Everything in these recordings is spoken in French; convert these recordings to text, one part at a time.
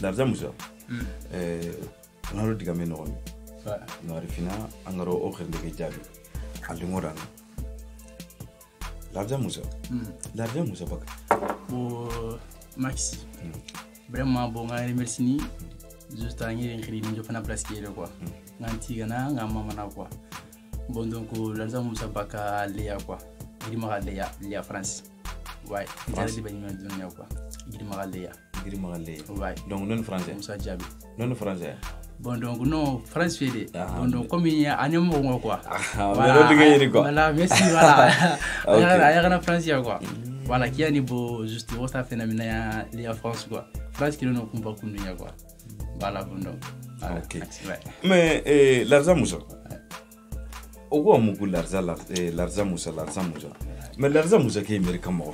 darza musa unarudi kama nini na arifina angaro okhende kijabi alimora darza musa baka bo Maxi vraiment bon à remercier ni juste à nier l'incrédit nous devons apprécier le quoi nanti gana ngama mana quoi bon donc darza musa baka Leya quoi Grima Leya Leya France ouais c'est bien une donnée quoi Grima Leya ouais. Donc non français. Non français. Bon donc non français. Ah, bon donc mais... comme il y a un mot quoi. Ah, voilà. Voilà merci voilà. Il y a un français quoi. Voilà qui a ni beau juste au stade phénoménal il y a France quoi. France qui nous comprend comme nous quoi. Voilà bon donc. Voilà. Ok. Ouais. Mais l'argent Moussa. Au quoi mon goût l'argent Moussa. Mais l'argent Moussa qui est américain moi.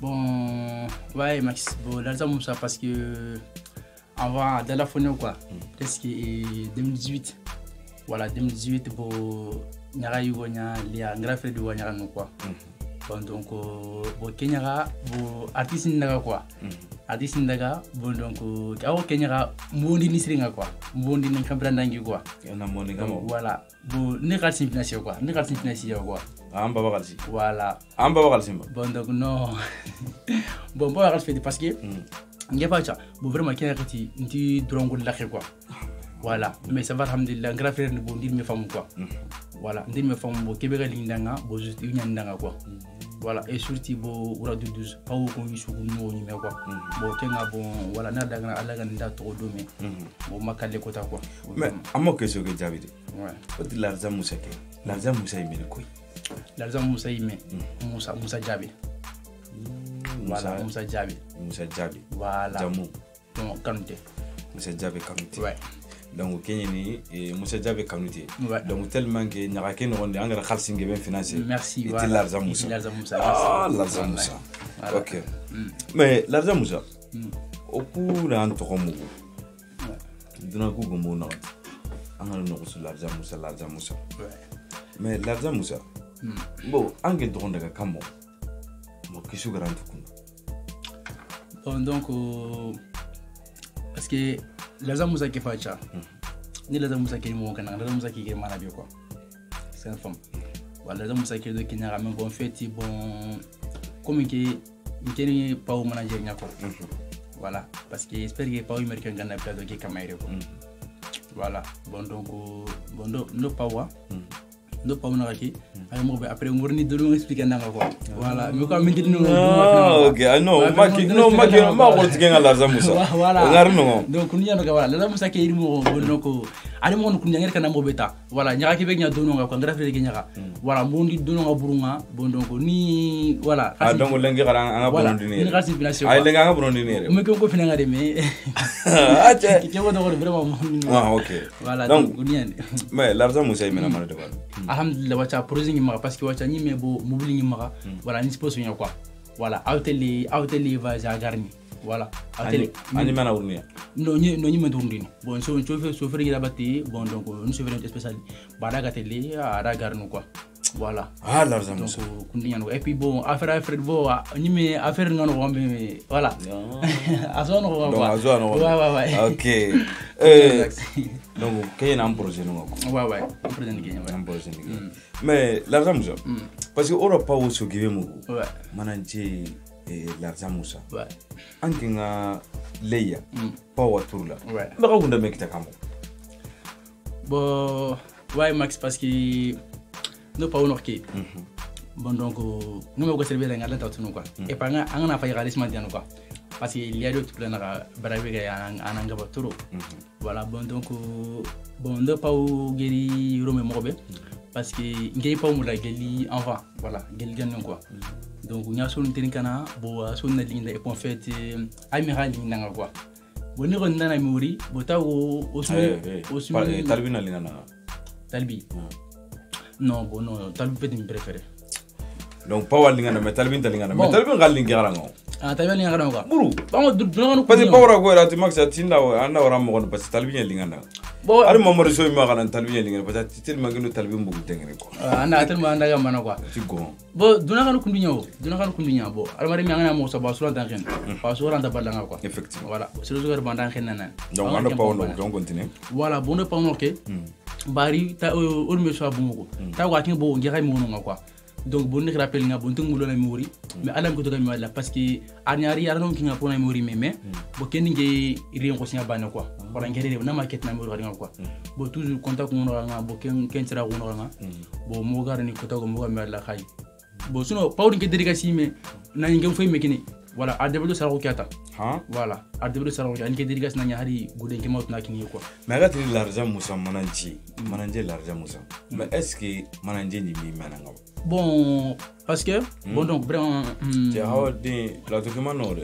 Bon, ouais, Max, bon, l'argent Moussa parce que on va dans la phone quoi. Qu'est-ce qui 2018, voilà 2018 bon, n'aura eu les grands frères de Wanyarano quoi. Bon donc bon Kenya bon artiste n'aura quoi. Artiste n'aura bon donc ah ok Kenya mondi ni seringa quoi, mondi ni kampandangi quoi. Voilà bon négatif financier quoi, négatif financier quoi. Amba bagalsi. Voilà. Amba bagalsi. Bon donc non. Bon pas bagalsi parce que n'y a pas ça. Bon vraiment qui a été du drôle de la quoi. Voilà. Mais ça va alhamdulillah grand frère ne bon dire mes femmes quoi. Voilà. Dire mes femmes bon Québec l'indanga bon juste une indanga quoi. Voilà. Et surtout bon oura du 12 pas au connu sur nous ni quoi. Bon Kenya bon voilà nada grand Allah ganda trop domé. Bon makale kota quoi. Mais amok que ce que j'avais dit. Ouais. Petit l'argent Moussa qui. L'argent Moussa il me le couille. L'argent Moussa Yimé, Moussa Djabi. Voilà, Moussa Djabi. Voilà. Djamou. Donc, Kanouté. Moussa Djabi Kanouté. Ouais. Donc, Kenyani et Moussa Djabi Kanouté. Ouais. Donc, tellement que nous avons des engrais qui sont financés. Merci. Voilà. Et l'argent Moussa. Ah, l'argent Moussa. Ok. Mais l'argent Moussa, au cours d'un tour, d'un coup, on a l'argent Moussa. Ouais. Mais l'argent Moussa, bon, angé drone de Kamo, moi qui suis grand tout donc parce que l'argent Moussa qui fait ça, ni l'argent Moussa qui est mon canard, l'argent Moussa qui est malade quoi, c'est une femme. Voilà l'argent Moussa qui est de Kenya, mais bon fait bon, comme qui n'est pas au manager ni quoi. Voilà parce que j'espère que pas au Américain gagne pas de qui Cameroun quoi. Voilà bon donc nos power. Nous pas après on va expliquer voilà mais quand ok non voilà donc nous voilà l'argent Moussa qui est voilà n'y a qui veut voilà bon dit bon donc ni voilà ah donc voilà donc mais l'argent Moussa alhamdulillah wacha projet mara parce que wacha ni mais bo mobile mara voilà ni suppose ni quoi voilà outeli va jagarni voilà outeli ani mana urnia no ni me dundini bon so faire rabati bon donc nous souveraineté spéciale badaga teli aragarnu quoi voilà ah l'argent donc kundiano et puis bon affaire Fred bo ni mais affaire non voilà azono quoi ouais OK donc qu'il y a un projet ouais un projet mais l'argent Moussa parce que aura pas aussi qui veut moi ouais manager l'argent Moussa ouais anginga Leya pas autour là ouais mais quand on a mec t'as bon ouais Max parce que nous pas honoré bon donc nous on va servir les gars là-dessus quoi et pas on a fait réalisme d'y en quoi parce qu'il y a d'autres plans à braver en angaba toro voilà bon donc bon ne pas au guéri romémorbe parce que guéri pas au moula guéri en va voilà guéri gagne quoi donc on a sur une télécana bon sur une ligne et en fait amiral n'anga quoi bon nous on a mouri bon t'as au sud talbi n'alina talbi non bon non talbi peut être mon préféré donc pas walingana mais talbi n'alingana ah talbi n'alingana quoi buru parce que pas au ragout à tu max à tina à na au rameau parce que talbi n'alingana Bon. Alors maman reçoit une marque en talbie et parce que tellement que nous talbie on bouge t'engraine quoi. Ah non tellement on a jamais mangé quoi. C'est quoi? Bon donnera nous combien bon. Alors moi je m'engage à mon savoir sur l'entraînement. Parce que on t'a pas l'engraine quoi. Effectivement. Voilà c'est le jour de l'entraînement nana. Donc on ne pas on continue. Voilà bon ne pas on ok. Barry t'as on me soit bon quoi. T'as quoi tu es bon géré mon nom quoi. Donc bon je rappelle n'a bon tout mon nom mourir. Mais alors que tu dois me dire parce que Arnyari alors qu'il n'a pas un mourir mais bon qu'est-ce qui rien qu'on s'y a banné quoi. Voilà n'importe quoi n'importe n'importe quoi bon toujours contact on aura un bon qu'un sera on aura bon moga ni contact on moga mais la caille bon sinon pas une délégation mais n'importe quoi mais qui voilà à développer ça au Qatar voilà à développer ça au Qatar une délégation n'a rien goûté qui m'a obtenu qui n'y quoi mais là tu dis l'argent Moussa mananji l'argent Moussa mais est-ce que mananji n'y vit maintenant bon parce que bon donc vraiment tu as ordonné la document ordre.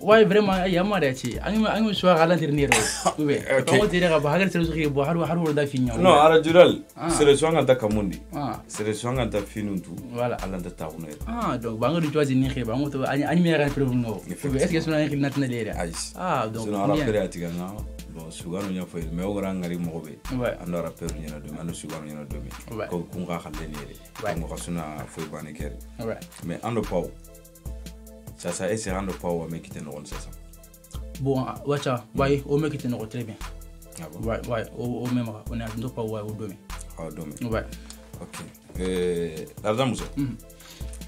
Ouais vraiment il y a mal à chier. Anime je suis à la dernière roue. Ouais. Comment dire que bah c'est le sourire bah haru le daffin. Non alors dural c'est le soin en takamundi. C'est le soin en tafinu tout. Voilà à l'andatauner. Ah donc bah on dit tu as dit ni que bah on te anime rien pour nous. Est-ce que c'est un rien natin les là. Ah donc. C'est un rappel à tigana. Bon souvent on y a fait mais au grand garib mourbe. Ouais. On a rappelé on y a demain souvent on y a demain. Comme qu'on va rendre les. Ouais. On va se na fouiller banquier. Ouais. Mais on ne pas. Ça est serrant de power mais qui te nourrit ça. Bon, wacha, ouais, au mec qui te nourrit très bien. Ah bon. Ouais, au même on a deux power au domaine. Au domaine. Ouais. Ok. L'argent Moussa.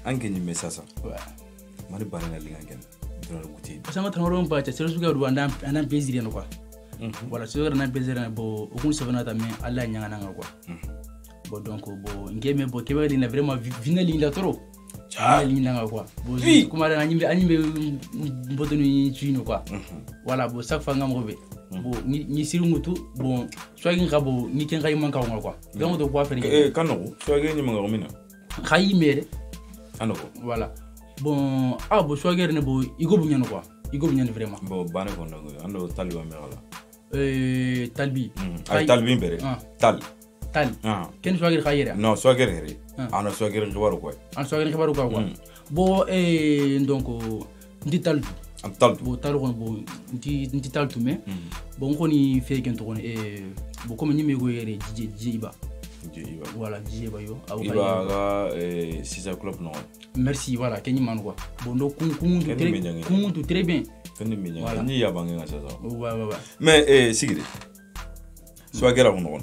Angé ni mais ça. Ouais. Mari barina lingan. Dans le goûter. Ça m'a transformé en pâte. C'est le sugar du Rwanda, on a plaisir en quoi. Voilà, c'est le grand plaisir en bon. Au coup ça vient d'amener Allah nyangana en quoi. Bon donc bon, angé mais bon, qu'est-ce qu'il a vraiment vinali il a trop. Ah l'ingénieur quoi. Oui. Comment dire, anime boutoni chino quoi. Voilà, bon ça fait un gros bé. Bon ni sirumoto, bon soit il y a bon ni qu'un gars il manque à moi quoi. Donc de quoi faire. Quand on soit il y a ni manque à moi non. Kayi mère. Alors. Voilà. Bon ah bon soit il y a ni bon igobunyan quoi. Igobunyan vraiment. Bon bané qu'on a. Alors taliba mère là. Talbi. Ah talbi mère. Tal. Quel soit le cahier? Non, soit le cahier. On soit le ribaru quoi. On soit le ribaru quoi. Bon et donc dit tal. Tal. Bon tal on bon dit tal tout mais bon on y fait qu'un tour et bon comme ni me goyer Djiba. Djiba. Voilà Djiba yo. Djiba et six club non. Merci voilà qu'un man quoi. Bon donc tout très bien. Voilà ni ya bangé ça ça. Ouais. Mais Sigrid. Soit le ribaru non.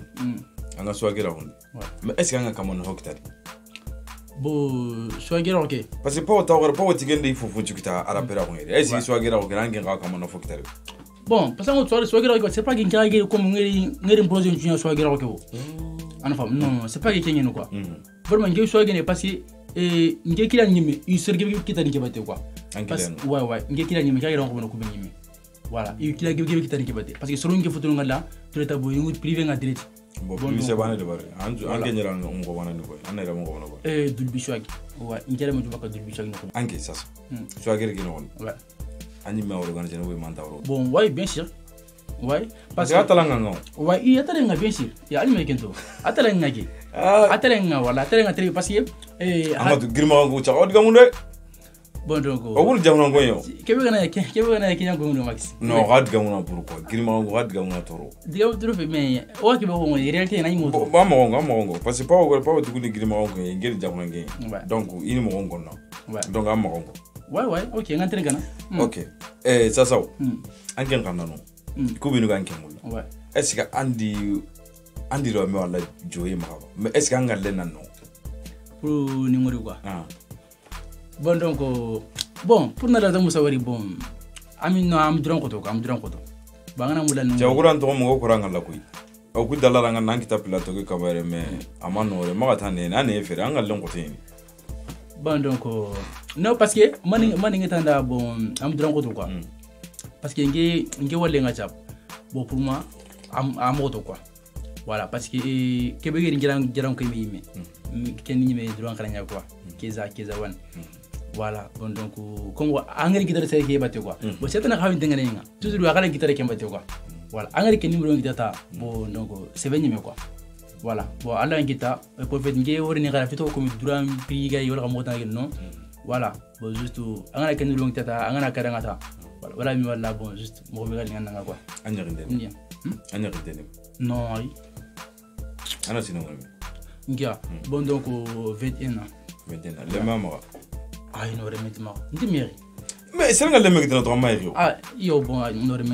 On a swagger around. Mais est-ce qu'on a comme un hoctari? Bon, swagger ok. Parce que pas au tigre il faut foutre que à la pera on est. Est-ce que swagger around on a comme un hoctari? Bon, parce que on swagger around c'est pas quelqu'un qui comme un projet de swagger ok. Enfin non, c'est pas quelqu'un nous quoi. Vraiment que swagger n'est pas si et qu'il a ni une surgivie qui t'a dit que quoi. Ouais, qu'il a ni mais qu'il a encore beaucoup ni mais. Voilà, il qu'il a qui t'a dit que parce que selon que photo on a là, tu es tabou une privé en direct. Bon, plus c'est bon de voir. Angé n'y a rien on voit rien de voir. On est là on voit quoi. Dulbishwag. Ouais, ingérer moi tu vas pas dulbishwag non. Angé ça. Swagger qui non. Ouais. Anime organisé nous mandauro. Bon, ouais bien sûr. Ouais. Parce que atalanga non. Ouais, il atalanga bien sûr. Il anime kento. Atalanga qui. Atalanga voilà, atalanga très parce que Amadou Girma ngo tcha od gamunde. Bon donc. Ogul jamna ngo yo. Kebe gana kenya ngo ndo max. No rad gamuna pourquoi? Girma ngo rad gamuna toro. Diaw trofe mais o ke ba ngo en réalité na imo. Ba mo ngo parce que pas du coup ni girma ngo ngel jamna ngé. Donc il mo ngo non. Donc am ngo. Ouais, OK, ngantre gana. OK. Ça. Anken gana non. Ko binu ganke ngo. Ouais. Est-ce que Andy lo me wala joye ma. Mais est-ce que ngal lenan non? Pour ni ngori quoi. Bon donc bon pour nous la musawari bon amino am dronko to bangana mulana jawguran to mo ko ranga la kuy o ku dalla ranga nan kita pila to ka bare me amano re magata ne nan e fere anga lonko tin bon donc non parce que mani ngitanda bon am dronko to quoi parce que nge wolle nga chap bon pour moi am moto quoi voilà parce que kebegeri ngiran ko mi ken ni me dronko ranga quoi keza wan voilà bon donc comme angari guitare c'est qui batte quoi bon c'est un havin dengane nga toujours angari guitare qui batte quoi voilà angari ken numéro guitare bon donc c'est venu mais quoi voilà bon alors guitare pour faire ngue wori ni gara fito comme drum piga yola comme autant non voilà bon juste angari ken numéro guitare angana kadanga ta voilà mi wala bon juste mo be gal nga quoi angari dene Non, oui. Ah non, c'est non. Bon, donc, 21 ans. 21 ans. Les mamans. Ah, il n'aurait pas de mari. Mais c'est là que les mecs de notre mari. Ah, il n'aurait pas de mari.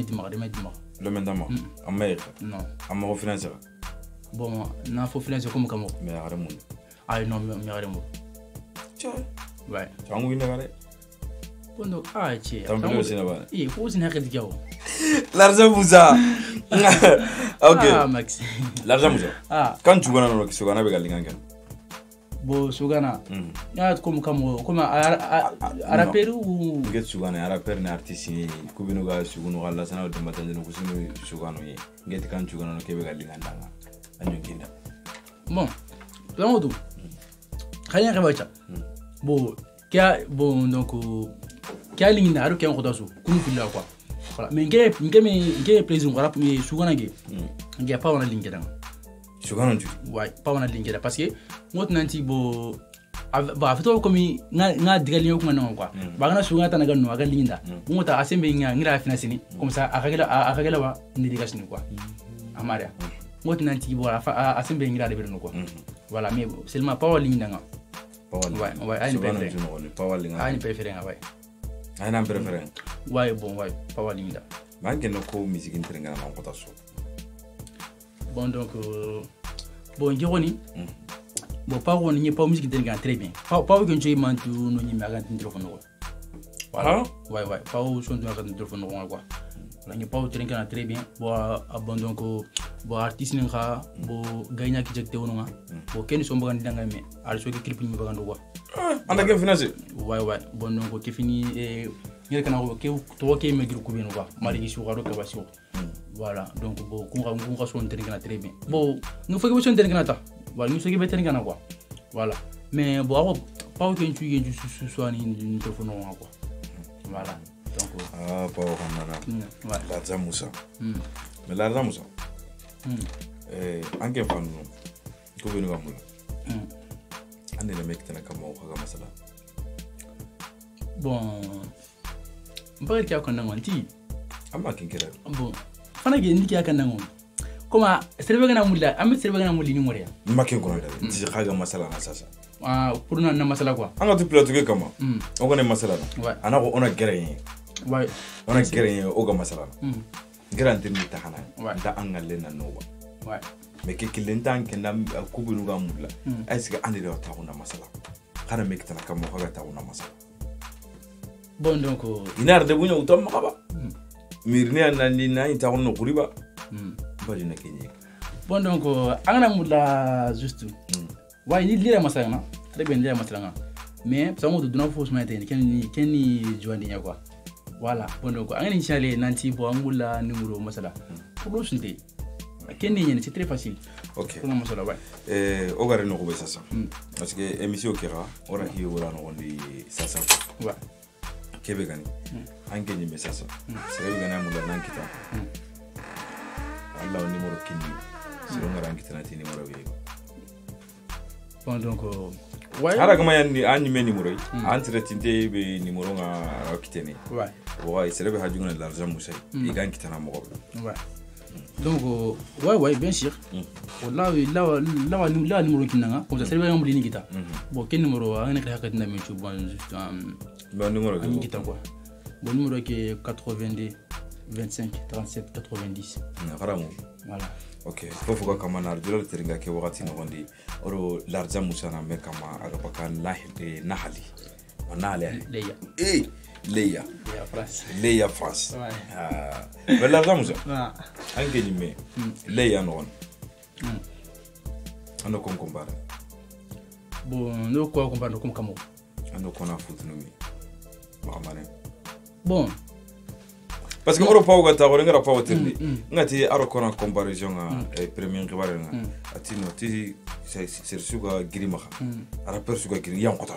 Le mec de mari. En mari. Non. En mari financier. Bon, il faut financer comme Cameroun. Mais il y a un monde. Ah, non, mais il y a un monde. Tiens. Ouais. Tu as un monde. L'argent vous a. Ok. L'argent vous a. Quand tu vas dans le Sogana, tu vas dans le Sogana. Tu vas dans Kaling na aruke ngoda so kunu filla kwa voilà mais ngé plaisir ngara mais sougana ngé ngé pas wana lingé dama sougana tu ouais pas wana lingé parce que mot nanti bo ba fito komi na digalio kuma non quoi ba na sougana tanaga no aga linda mota asembe ngira finance ni comme ça akagela wa ndirigation ni quoi amaria mot nanti bo asembe ngira de berno quoi voilà mais seulement pas wana linda nga ouais aïe préféré nga ouais. Ah non, préféré. Ouais, bon, ouais, pas mal. Mais il y a une musique qui est en train de se faire. Bon, donc, bon, Jérôme, bon, pas mal, il n'y a pas de musique qui est très bien. Pas mal, il y a pas de téléphone. Voilà, ouais, ouais, pas mal, il y a de téléphone. Il n'y a pas de téléphone qui est très bien. Bon, donc, bon, artiste, bon, gagnant qui est très bien. Bon, quel est son bagage dans le même? Alors, ce qui est clip, il n'y a pas de bagage. On a financé. Ouais, ouais. Bon, donc, qui finit. Il y a qui me dit que voilà. Donc, on va très bien. Bon, nous faisons que nous sommes très bien. Voilà. Mais, bon, pas que tu sois une téléphone. Voilà. Donc, ah, pas ouais. L'argent Moussa. Mais l'argent Moussa. En quel fan nous venons à Anne le mec tana kama ukaga masala. Bon. Mbari kia kwa nangu anti. Ama kinkira. Bon. Fana kia ndi kia nangu. Koma seribega na muli, ame seribega na muli ni mwari ya. Mbaki ukuranda. Tiji kaga masala na sasa. Ah, puruna na masala kwa. Anga tupila tuke kama. Oga na masala na. Wai. Anako ona gira yenye. Wai. Ona gira yenye oga masala na. Gira antini tahana. Wai. Nda anga lena nowa. Wai. Mais que l'entend que n'a coupé nous gamme là. Est-ce que André a trouvé un masala? Quand le mec t'a la caméra a trouvé un masala. Bon donc. Il n'a rien de autant magaba. Mirnia n'a rien trouvé nos couriba. Pas de n'importe. Bon donc, on a moula juste. Ouais, il lit la masala non? Très bien, il lit la masala non. Mais ça montre de nos fausses matières. Quel ni joint n'y a quoi. Voilà. Bon donc, on a initié nanti pour moula numéro masala. Pour le suivre. C'est très facile. Ok. Parce que l'émission qui est là, on a dit ça. Ouais. Québec, on a dit ça. C'est vrai que nous avons dit ça. On a numéro qui est là. Bon, donc, ouais. On a numéro. Ouais. C'est vrai que l'argent ouais. Donc, ouais, bien sûr. Là, numéro qui n'a comme ça, c'est bien, on brille guitare. Bon, quel numéro a un éclairage n'a même pas juste un numéro de guitare quoi. Bon, numéro qui est 82, 25, 37, 90. Voilà. Ok, il faut que man arrête de tirer que vous ratez nos rendez. Or, l'argent moussana mais comme à la bacan là, nahali, on a l'air. Leya. Leya. Leya France. Leya France. Ouais. Mais l'argent moussa. Ouais. Anke ni me. Leya non. On ne compare. Bon, nous quoi compare comme Cameroun. On ne connaît foot nous mais. Maman. Bon. Parce que Europe ou Qatar, on ne regarde pas au terme. On a dit Europe on a comparaison à Premier Rival. Atino, tu c'est suga grima. Arabe suga grima on Qatar.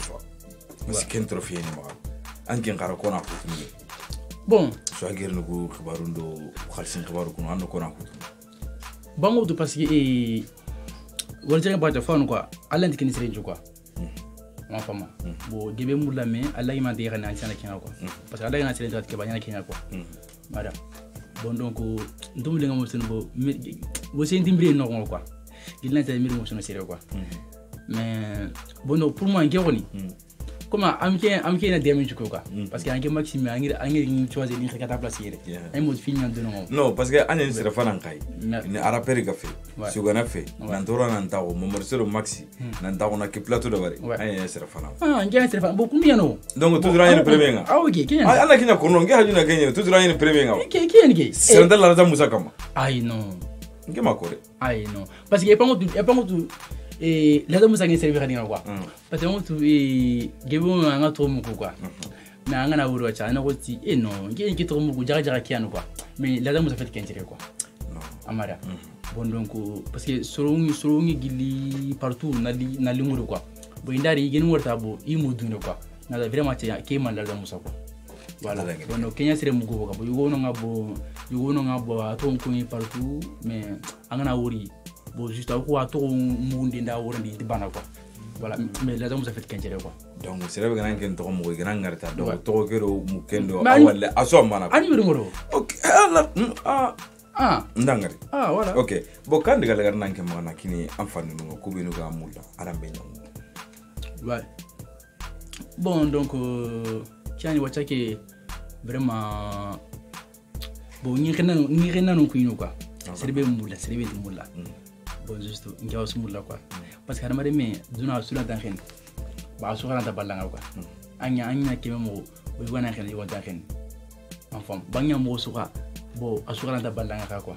Mais c'est qu'un trophée ni mal. Anke ngara kona kutumia. Bon. Swagiri nuko kibarundo, khalsini kibaru kuno ando kona kutumia. Bango tu pasi e walijenga baadhi ya fano kwa alani kwenye siri njua. Mafama. Bo debe mula me alani madera na anti sana kina kwa. Pasi alani na siri njia kwa banyana kina kwa. Mada. bon donc donc les gars moi c'est bon vous c'est intimidé non quoi il n'a pas mis moi c'est quoi mais bon donc pour moi ingénieur comment amitié n'a jamais joué quoi parce que un gars maximum un gars il tu vois il est capable de placer un mot film en deux noms non parce que un il se refait en caille il a rappelé le café si on a fait n'entendra n'entendra mon morceau le maxi n'entendra on a que plateau de baril un il se refait un gars il se refait beaucoup mieux non donc tout le monde premier ah ok qui est un qui n'a qu'on n'engage à une gagne tout le monde premier qui est un gars c'est un de la raison musaka ah non qui m'a corré ah non parce qu'il est pas tout et là donc ça ne servira à rien quoi parce que on trouve que bon on a trop beaucoup quoi mais on a ouvert ça on a aussi et non qui trop beaucoup jara qui a nous quoi mais là donc ça fait qu'un tir quoi amara bon donc parce que selon gili partout na limu quoi bon indari genu watabo imudu quoi na vraiment qui mal là donc ça quoi voilà bon donc Kenya c'est beaucoup quoi bon yugo non abo atom kuni partout mais on a ouvert bon juste à quoi tout monde est d'accord on est banal quoi voilà mais là donc ça fait qu'un quoi donc c'est là que on a qu'un tour moi grand garta donc tour que le mukendo awal asom banal ok ah ndangari ah voilà ok bon quand les gars n'ont qu'un mana qui n'est enfant nous couvre nous gamme là arambé nous ouais bon donc tiens il voit ça que vraiment bon ni rien non qui nous quoi c'est bien moula c'est bien moula bon juste on va se mouler quoi parce que normalement mais d'une astuce là d'argent bah sur la tabalanga quoi anya qui même au besoin d'argent il va d'argent enfin banya moi sur la bon sur la tabalanga quoi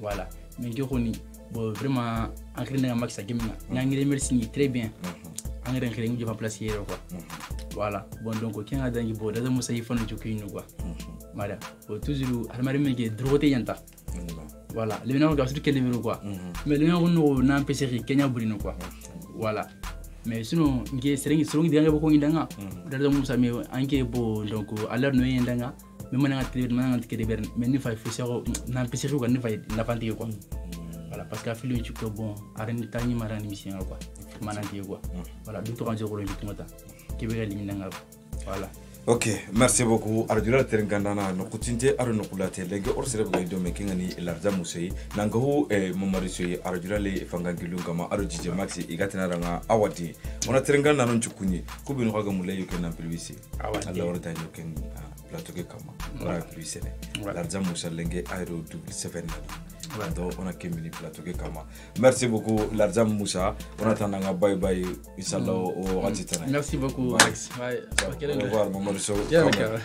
voilà mais qui connaît bon vraiment angler n'a pas que ça qui me angler merci très bien angler nous devons placer quoi voilà bon donc aucun adagé bon là ça nous ça y fait nous choquer nous quoi voilà toujours normalement mais qui droite y en ta voilà les gens regardent surtout quel niveau quoi mais les gens on a un peu serré Kenya Bruno quoi voilà mais sinon ils seront des gens beaucoup indanga d'ailleurs nous sommes anglais bon donc alors nous indanga mais maintenant on a tiré mais nous faisons faire on a un peu serré quoi nous faisons n'importe quoi voilà parce qu'à filmer tu peux bon arrêter tani marani mission quoi mananti quoi voilà d'autres gens jouent le jeu tout le temps qui veulent l'indanga voilà. Ok, merci beaucoup. Ardula Terengana, nous continuons à nous collater. Les gars, on se réveille demain. Kingani, l'argent musée. Nangohu, mon mari suit. Ardula les fangangilungama. Arudjiji Maxi, igatena ranga. Awadi. On a Terengana non chukuni. Kubi nous regardons les yokens en pelvisé. Awadi. Allah on a des yokens plateau que kama. On a pelvisé. L'argent musée l'engé aéro 777. Donc on a qu'une plateau que kama. Merci beaucoup. L'argent musée. On a tananga bye bye. Inshallah, on a dit. Merci beaucoup. Bye. Au revoir, mon mari. So, yeah, okay.